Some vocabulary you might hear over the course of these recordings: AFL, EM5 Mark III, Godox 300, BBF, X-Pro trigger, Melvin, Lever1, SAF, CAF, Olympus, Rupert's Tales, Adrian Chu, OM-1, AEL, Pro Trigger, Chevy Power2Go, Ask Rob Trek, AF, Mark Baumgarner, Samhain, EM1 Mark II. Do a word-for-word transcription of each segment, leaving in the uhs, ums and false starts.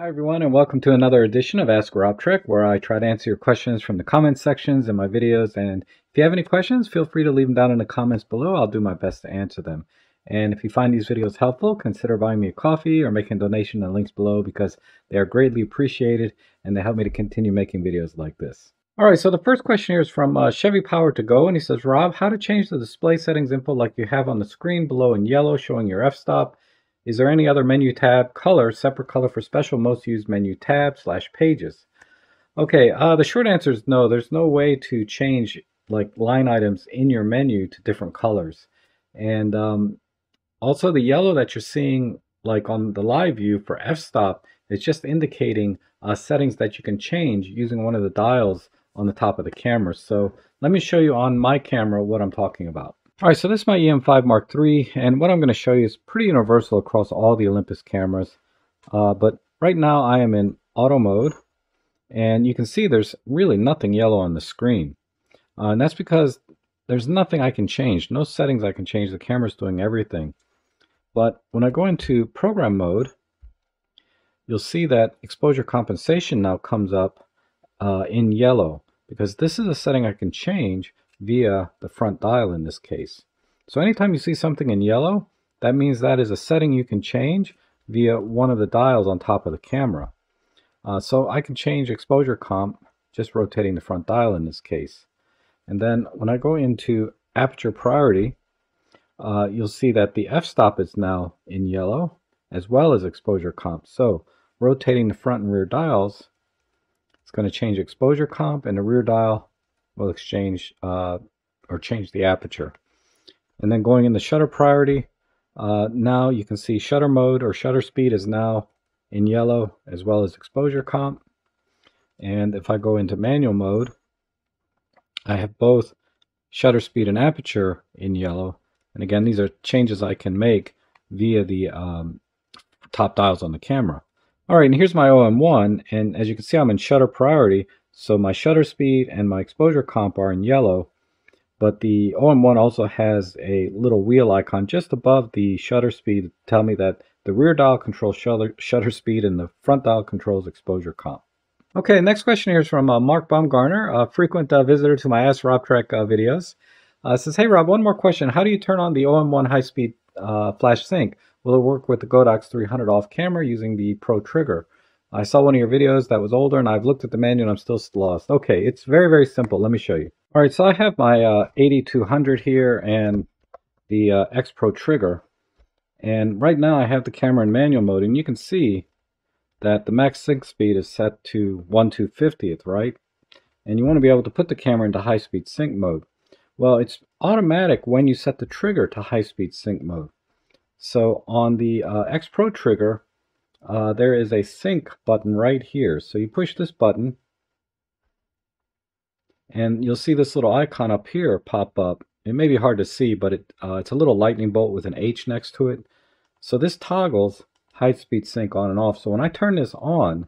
Hi everyone, and welcome to another edition of Ask Rob Trek, where I try to answer your questions from the comments sections in my videos. And if you have any questions, feel free to leave them down in the comments below. I'll do my best to answer them. And if you find these videos helpful, consider buying me a coffee or making a donation in the links below, because they are greatly appreciated and they help me to continue making videos like this. All right, so the first question here is from uh, Chevy Power to Go, and he says, Rob, how to change the display settings info like you have on the screen below in yellow showing your f-stop? Is there any other menu tab color, separate color for special most used menu tab slash pages? Okay, uh, the short answer is no. There's no way to change like line items in your menu to different colors. And um, also the yellow that you're seeing like on the live view for f-stop is just indicating uh, settings that you can change using one of the dials on the top of the camera. So let me show you on my camera what I'm talking about. All right, so this is my E M five Mark three, and what I'm going to show you is pretty universal across all the Olympus cameras. Uh, but right now I am in auto mode, and you can see there's really nothing yellow on the screen. Uh, and that's because there's nothing I can change, no settings I can change. The camera's doing everything. But when I go into program mode, you'll see that exposure compensation now comes up uh, in yellow, because this is a setting I can change via the front dial in this case. So anytime you see something in yellow, that means that is a setting you can change via one of the dials on top of the camera. Uh, so I can change exposure comp just rotating the front dial in this case. And then when I go into aperture priority, uh, you'll see that the f-stop is now in yellow as well as exposure comp. So rotating the front and rear dials, it's going to change exposure comp, and the rear dial we'll exchange uh, or change the aperture. And then going into shutter priority, uh, now you can see shutter mode or shutter speed is now in yellow as well as exposure comp. And if I go into manual mode, I have both shutter speed and aperture in yellow. And again, these are changes I can make via the um, top dials on the camera. All right, and here's my O M one, and as you can see, I'm in shutter priority. So my shutter speed and my exposure comp are in yellow, but the O M one also has a little wheel icon just above the shutter speed to tell me that the rear dial controls shutter, shutter speed and the front dial controls exposure comp. Okay, next question here is from uh, Mark Baumgarner, a frequent uh, visitor to my Ask Rob Trek uh, videos. Uh, says, hey Rob, one more question. How do you turn on the O M one high-speed uh, flash sync? Will it work with the Godox three hundred off-camera using the Pro Trigger? I saw one of your videos that was older, and I've looked at the menu and I'm still lost. Okay, it's very, very simple. Let me show you. All right, so I have my uh, eighty two hundred here and the uh, X-Pro trigger. And right now I have the camera in manual mode, and you can see that the max sync speed is set to one two fiftieth, right? And you want to be able to put the camera into high-speed sync mode. Well, it's automatic when you set the trigger to high-speed sync mode. So on the uh, X-Pro trigger, Uh, there is a sync button right here. So you push this button and you'll see this little icon up here pop up. It may be hard to see, but it, uh, it's a little lightning bolt with an H next to it. So this toggles high speed sync on and off. So when I turn this on,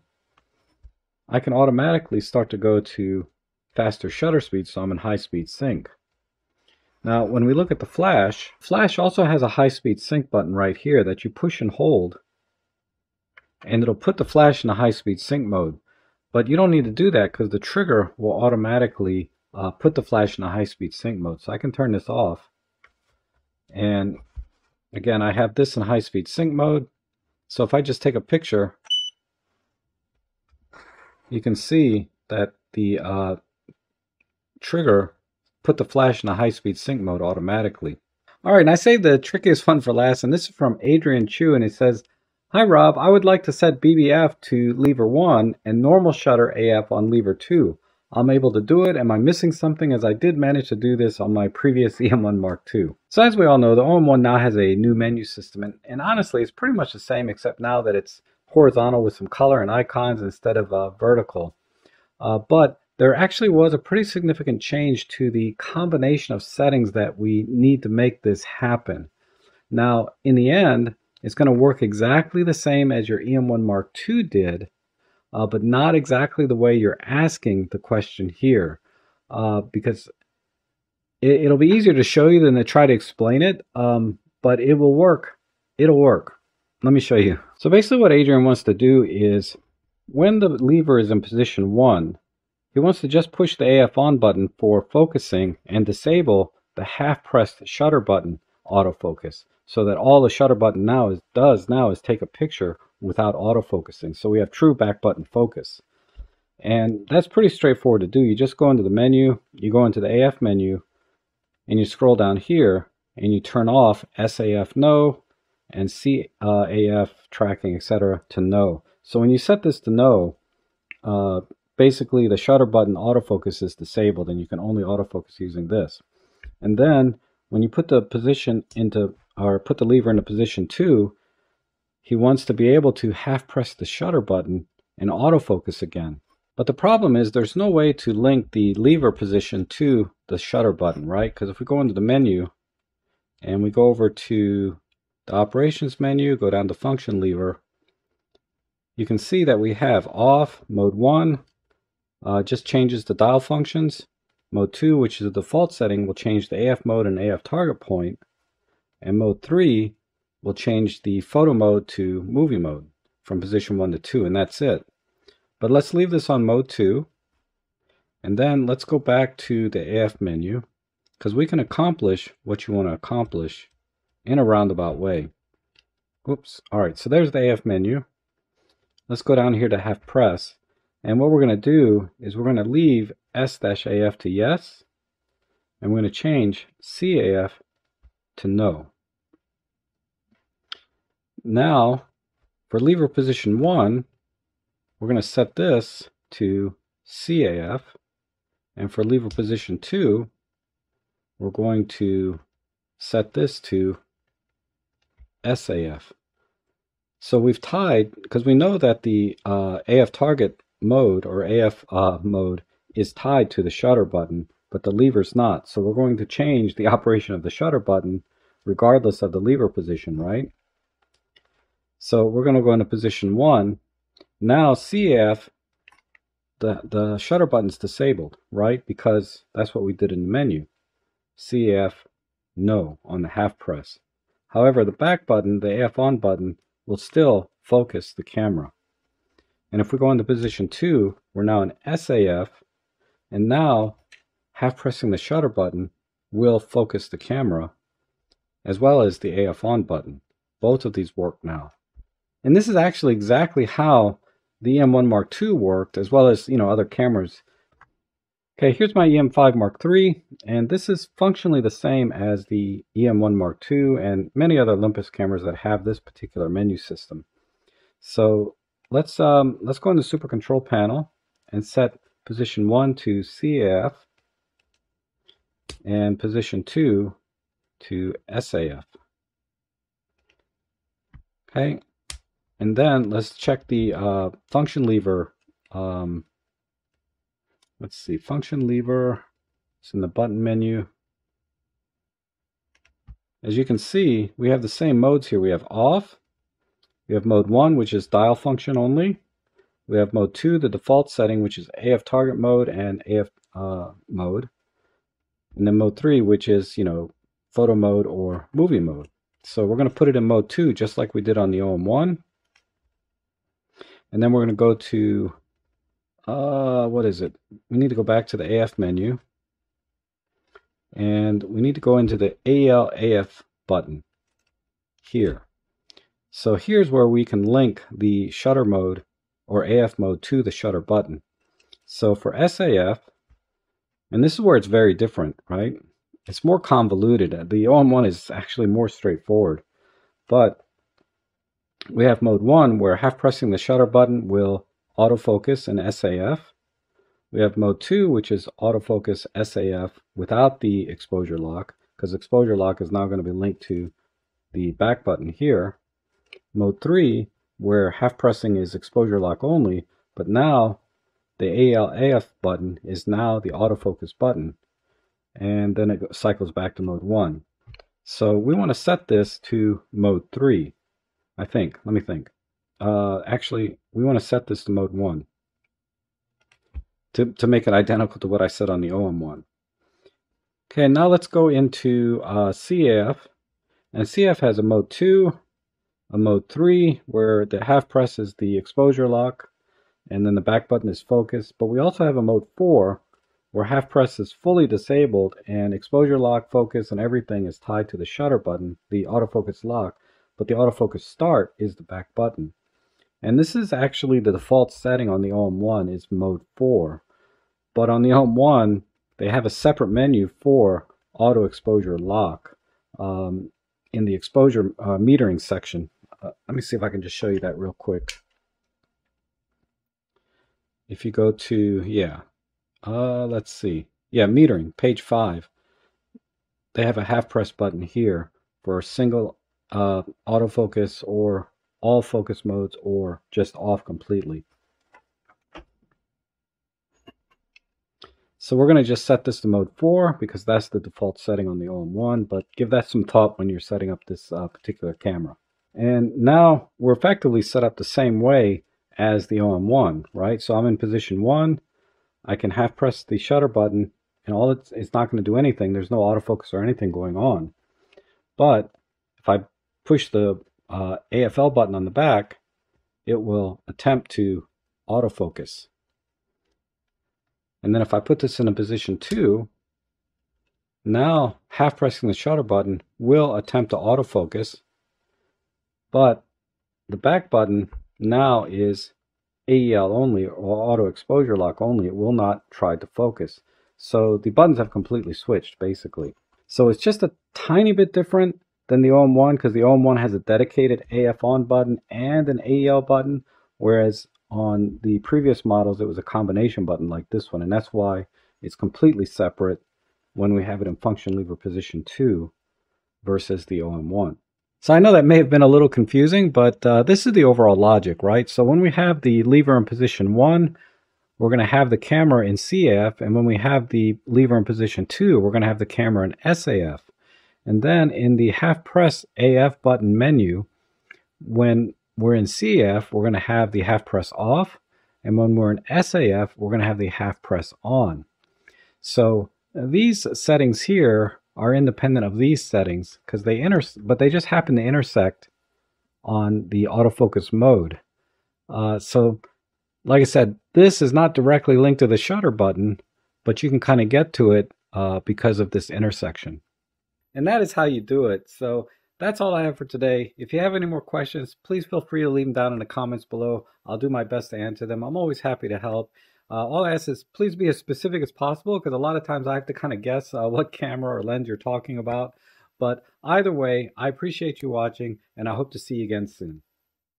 I can automatically start to go to faster shutter speed, so I'm in high speed sync. Now when we look at the flash, flash also has a high speed sync button right here that you push and hold, and it'll put the flash in a high-speed sync mode. But you don't need to do that because the trigger will automatically uh, put the flash in a high-speed sync mode. So I can turn this off. And again, I have this in high-speed sync mode. So if I just take a picture, you can see that the uh, trigger put the flash in a high-speed sync mode automatically. All right, and I saved the trickiest one for last, and this is from Adrian Chu, and it says, hi Rob, I would like to set B B F to lever one and normal shutter A F on lever two. I'm able to do it. Am I missing something, as I did manage to do this on my previous E M one Mark two? So as we all know, the O M one now has a new menu system, and, and honestly it's pretty much the same, except now that it's horizontal with some color and icons instead of uh, vertical. Uh, but there actually was a pretty significant change to the combination of settings that we need to make this happen. Now in the end, it's going to work exactly the same as your E M one Mark two did, uh, but not exactly the way you're asking the question here, uh, because it, it'll be easier to show you than to try to explain it, um, but it will work. It'll work. let me show you. So basically what Adrian wants to do is, when the lever is in position one, he wants to just push the A F on button for focusing and disable the half pressed shutter button autofocus, so that all the shutter button now is, does now is take a picture without autofocusing. So we have true back button focus. And that's pretty straightforward to do. You just go into the menu, you go into the A F menu, and you scroll down here, and you turn off S A F no, and C A F tracking, et cetera to no. So when you set this to no, uh, basically the shutter button autofocus is disabled, and you can only autofocus using this. And then when you put the position into, or put the lever into position two, he wants to be able to half press the shutter button and autofocus again. But the problem is there's no way to link the lever position to the shutter button, right? Because if we go into the menu and we go over to the operations menu, go down to function lever, you can see that we have off, mode one, uh, just changes the dial functions. Mode two, which is the default setting, will change the A F mode and A F target point. And mode three will change the photo mode to movie mode from position one to two, and that's it. But let's leave this on mode two, and then let's go back to the A F menu, because we can accomplish what you want to accomplish in a roundabout way. Oops. All right, so there's the A F menu. Let's go down here to half press, and what we're going to do is we're going to leave S A F to yes, and we're going to change C A F to no. Now, for lever position one, we're going to set this to C A F, and for lever position two, we're going to set this to S A F. So we've tied, because we know that the uh, A F target mode or A F uh, mode is tied to the shutter button, but the lever's not. So we're going to change the operation of the shutter button regardless of the lever position, right? So we're going to go into position one. Now C A F, the, the shutter button's disabled, right? Because that's what we did in the menu. C A F, no, on the half press. However, the back button, the A F on button, will still focus the camera. And if we go into position two, we're now in S A F, and now half pressing the shutter button will focus the camera, as well as the A F on button. Both of these work now. And this is actually exactly how the E M one Mark two worked, as well as, you know, other cameras. Okay, here's my E M five Mark three, and this is functionally the same as the E M one Mark two and many other Olympus cameras that have this particular menu system. So let's um, let's go into Super Control Panel and set position one to C A F and position two to S A F. Okay. And then let's check the uh, function lever. Um, let's see, function lever. It's in the button menu. As you can see, we have the same modes here. We have off. We have mode one, which is dial function only. We have mode two, the default setting, which is A F target mode and A F uh, mode. And then mode three, which is, you know, photo mode or movie mode. So we're going to put it in mode two, just like we did on the O M one. And then we're going to go to, uh, what is it? We need to go back to the A F menu. And we need to go into the A E L A F button here. So here's where we can link the shutter mode or A F mode to the shutter button. So for S A F, and this is where it's very different, right? It's more convoluted. The O M one is actually more straightforward. But we have mode one, where half pressing the shutter button will autofocus in S A F. We have mode two, which is autofocus S A F without the exposure lock, because exposure lock is now going to be linked to the back button here. Mode three, where half pressing is exposure lock only, but now the A L A F button is now the autofocus button. And then it cycles back to mode one. So we want to set this to mode three, I think. Let me think. Uh, actually, we want to set this to mode one to, to make it identical to what I said on the O M one. Okay, now let's go into uh, C A F. And C A F has a mode two, a mode three where the half press is the exposure lock and then the back button is focused. But we also have a mode four where half press is fully disabled and exposure lock, focus, and everything is tied to the shutter button, the autofocus lock, but the autofocus start is the back button. And this is actually the default setting on the O M one is mode four. But on the O M one, they have a separate menu for auto exposure lock um, in the exposure uh, metering section. Uh, let me see if I can just show you that real quick. If you go to, yeah, uh, let's see. Yeah, metering, page five. They have a half press button here for a single uh, autofocus or all focus modes or just off completely. So we're going to just set this to mode four because that's the default setting on the O M one, but give that some thought when you're setting up this uh, particular camera. And now we're effectively set up the same way as the O M one, right? So I'm in position one, I can half press the shutter button and all it's, it's not going to do anything. There's no autofocus or anything going on. But if I push the Uh, A F L button on the back, it will attempt to autofocus. And then if I put this in a position two, now half pressing the shutter button will attempt to autofocus, but the back button now is A E L only or auto exposure lock only. It will not try to focus. So the buttons have completely switched basically. So it's just a tiny bit different than the O M one because the O M one has a dedicated A F on button and an A E L button, whereas on the previous models it was a combination button like this one, and that's why it's completely separate when we have it in function lever position two versus the O M one. So I know that may have been a little confusing, but uh, this is the overall logic, right? So when we have the lever in position one, we're going to have the camera in C A F, and when we have the lever in position two, we're going to have the camera in S A F. And then in the half press A F button menu, when we're in C A F, we're going to have the half press off. And when we're in S A F, we're going to have the half press on. So these settings here are independent of these settings because they inter but they just happen to intersect on the autofocus mode. Uh, so like I said, this is not directly linked to the shutter button, but you can kind of get to it uh, because of this intersection. And that is how you do it. So that's all I have for today. If you have any more questions, please feel free to leave them down in the comments below. I'll do my best to answer them. I'm always happy to help. Uh, all I ask is please be as specific as possible because a lot of times I have to kind of guess uh, what camera or lens you're talking about. But either way, I appreciate you watching and I hope to see you again soon.